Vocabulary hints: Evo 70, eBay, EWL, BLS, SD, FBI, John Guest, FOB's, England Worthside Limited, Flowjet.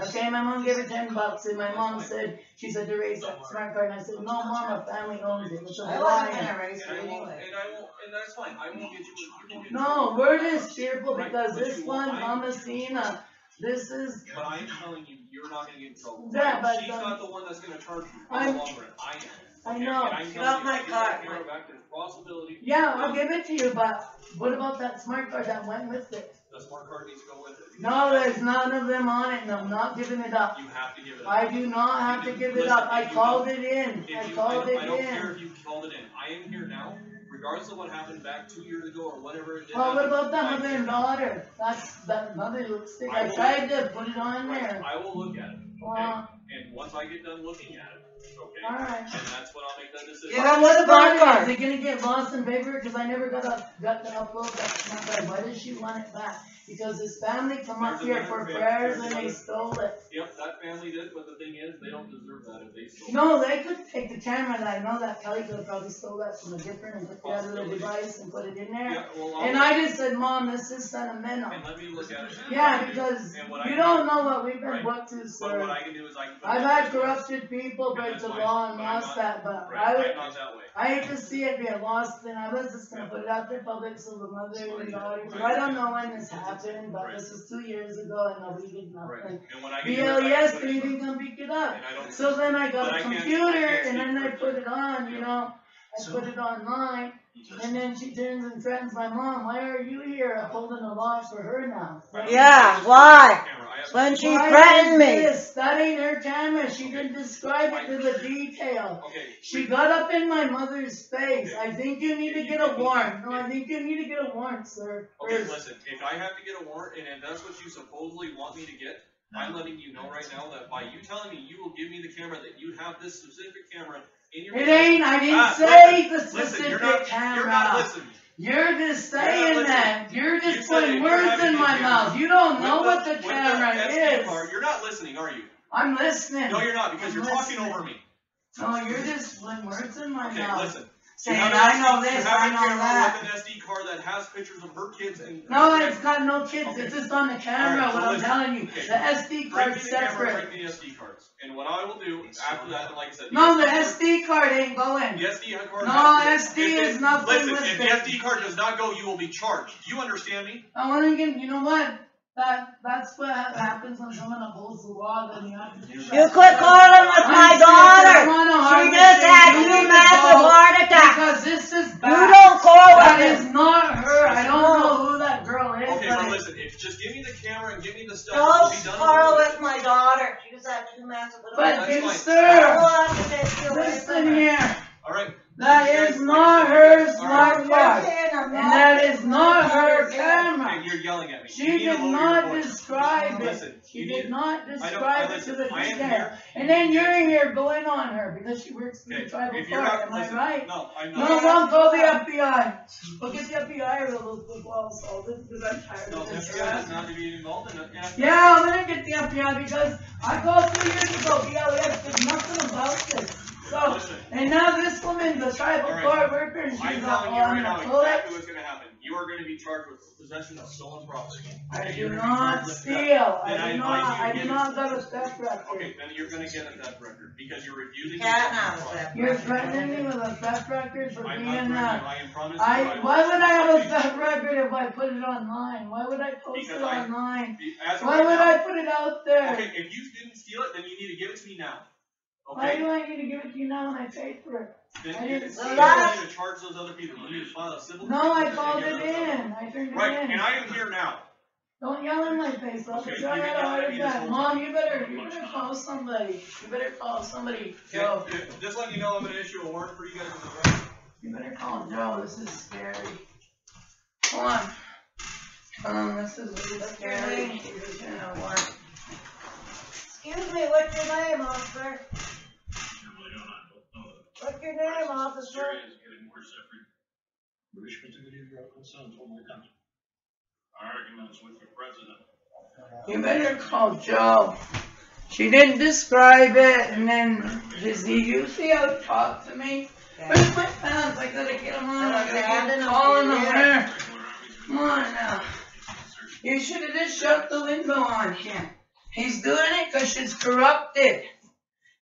Okay, my mom gave her $10, and my mom said, she said to raise that smart card, and I said, no, mom, our family owns it. It's a lie. And I won't, and that's fine. I won't get you. No, we're just fearful because this one, Mama Cena, this is. But I'm telling you, you're not going to get in trouble. Yeah, but she's not the one that's going to charge you for the long run. I am. I know. It's not my card. Yeah, I'll give it to you, but what about that smart card that went with it? The smart card needs to go with it. No, there's none of them on it, and I'm not giving it up. You have to give it up. I do not have to give it up. I called it in. I called it in. I don't care if you called it in. I am here now, regardless of what happened back 2 years ago or whatever it did. Well, what about that mother and daughter? That mother looks sick. I tried to put it on there. I will look at it. Wow. And once I get done looking at it, okay, and that's when I'll make that decision. Yeah, what about her? Is it going to get lost in paper? Because I never got to upload that. Why does she want it back? Because this family come up here for prayers and they stole it. Yep, that family did, but the thing is, they don't deserve that if they stole it. No, they could take the camera, and I know that Kelly could have probably stole that from a different and put the other device and put it in there. Yeah, well, and I just said, Mom, this is sentimental. And let me look at it. Yeah, because you don't know what we've been booked to, sir. But what I can do is I can put I've had corrupted people break the law and lost that, but I hate to see it get lost, and I was just going to put it out there public so the mother and daughter, I don't know when this happened. But this was 2 years ago, and nobody did nothing. BLS didn't even come pick it up. So then I got a computer, and then I put it on, you know. I put it online, and then she turns and threatens my mom. Why are you here? I'm holding a lodge for her now. Right? Yeah, why? When she threatened me. That ain't her camera. She didn't describe it to the detail. She got up in my mother's face. I think you need to get a warrant. No, I think you need to get a warrant, sir. Okay, listen, if I have to get a warrant and that's what you supposedly want me to get, I'm letting you know right now that by you telling me you will give me the camera, that you have this specific camera in your hand. It ain't, I didn't say the specific camera. You're not listening. You're just saying that. You're just putting words in my mouth. You don't know what the camera is. You're not listening, are you? I'm listening. No, you're not, because you're talking over me. No, you're just putting words in my mouth. Okay, listen. Saying, I know this, I know that. You have a camera with an SD card that has pictures of her kids. And no, it's got no kids. Okay. It's just on the camera, right, so what listen. I'm telling you. Okay. The SD card's separate. Bring me the SD cards. And what I will do after that, like I said. No, the SD card ain't going. The SD card is not going. Listen, if the SD card does not go, you will be charged. Do you understand me? You know what? That's what happens when someone upholds the law, then you have to do that. You quit calling with my daughter. She just had two massive heart attacks. Because this is bad. You don't call with her. That is not her. I don't know who that girl is. Okay, but listen, if just give me the camera and give me the stuff. Don't quarrel with my daughter. She just had two massive heart attacks. But, sir, listen here. All right. That is not her smartphone, and that is not her camera. You're yelling at me. She did not describe it. She did not describe it to the detail. And then you're here going on her because she works in the tribal court. Am I right? No, I'm not. No, don't call the FBI. We'll get the FBI or we'll put walls all this because I'm tired of this. No, the FBI does not be involved in it. Yeah, I'm gonna get the FBI because I called 3 years ago. BLS did nothing about this. So, and now this woman, the tribal court worker, and she's not on the toilet. Exactly what's going to happen. You are going to be charged with possession of stolen property. I do not steal. I do not have a theft record. Okay, then you're going to get a theft record because you're refusing to get. You're threatening me with a theft record for being why would I have a theft record if I put it online? Why would I post it online? Why would I put it out there? Okay, if you didn't steal it, then you need to give it to me now. Okay. Why do I need to give it to you now when I paid for it? You need to charge those other people. You need to file a civil case. No, I called it in. I turned it in. Right, and I am here now. Don't yell in my face. I'll be trying to hard attack. Mom, you better call somebody. You better call somebody. Joe. Just let you know I'm going to issue a warrant for you guys. You better call Joe. This is scary. Come on. This is really scary. Excuse me, what's your name, officer? What's your name, officer? Is getting worse every arguments with the president. You better call Joe. She didn't describe it, and then you see how it talked to me? Where's my pants? I gotta get them on. I gotta get them all in the mirror. Come on now. You should have just shut the window on him. He's doing it because she's corrupted.